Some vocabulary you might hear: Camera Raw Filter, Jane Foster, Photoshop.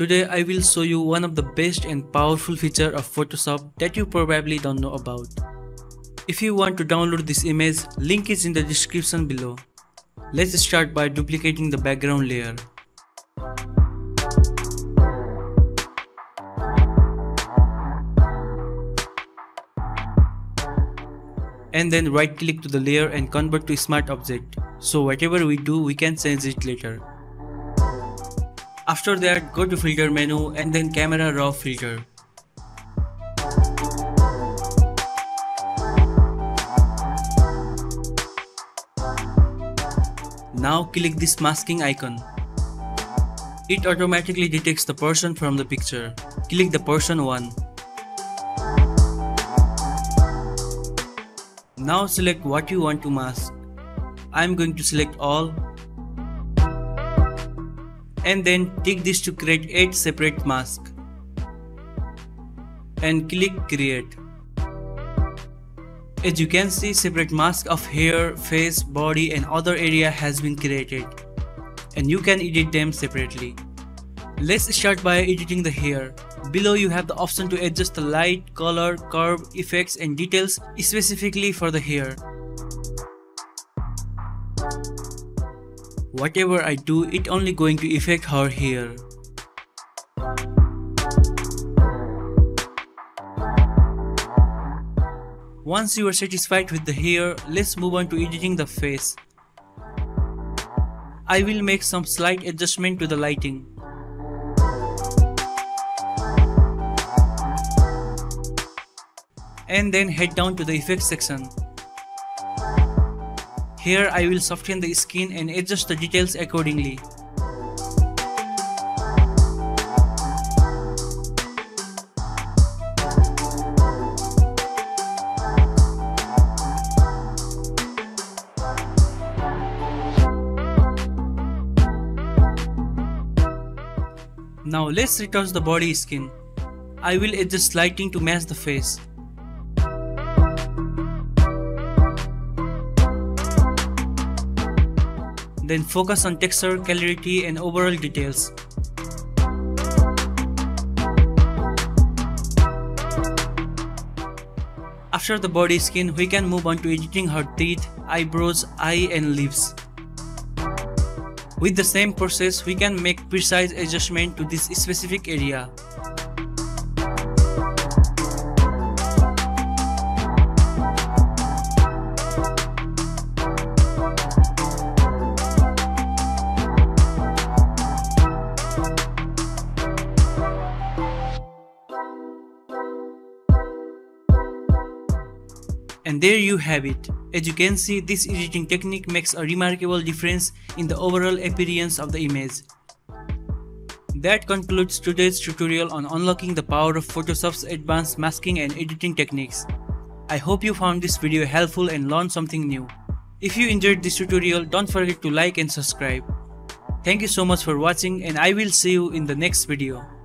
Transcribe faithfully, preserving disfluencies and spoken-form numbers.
Today I will show you one of the best and powerful feature of Photoshop that you probably don't know about. If you want to download this image, link is in the description below. Let's start by duplicating the background layer. And then right click to the layer and convert to smart object, so whatever we do we can change it later. After that, go to filter menu and then Camera Raw Filter. Now click this masking icon. It automatically detects the person from the picture. Click the person one. Now select what you want to mask. I am going to select all. And then tick this to create eight separate masks. And click create. As you can see, separate masks of hair, face, body and other area has been created. And you can edit them separately. Let's start by editing the hair. Below you have the option to adjust the light, color, curve, effects and details specifically for the hair. Whatever I do, it only going to affect her hair. Once you are satisfied with the hair, let's move on to editing the face. I will make some slight adjustment to the lighting. And then head down to the effects section. Here I will soften the skin and adjust the details accordingly. Now let's retouch the body skin. I will adjust lighting to match the face. Then focus on texture, clarity and overall details. After the body skin, we can move on to editing her teeth, eyebrows, eye and lips. With the same process, we can make precise adjustment to this specific area. And there you have it. As you can see, this editing technique makes a remarkable difference in the overall appearance of the image. That concludes today's tutorial on unlocking the power of Photoshop's advanced masking and editing techniques. I hope you found this video helpful and learned something new. If you enjoyed this tutorial, don't forget to like and subscribe. Thank you so much for watching, and I will see you in the next video.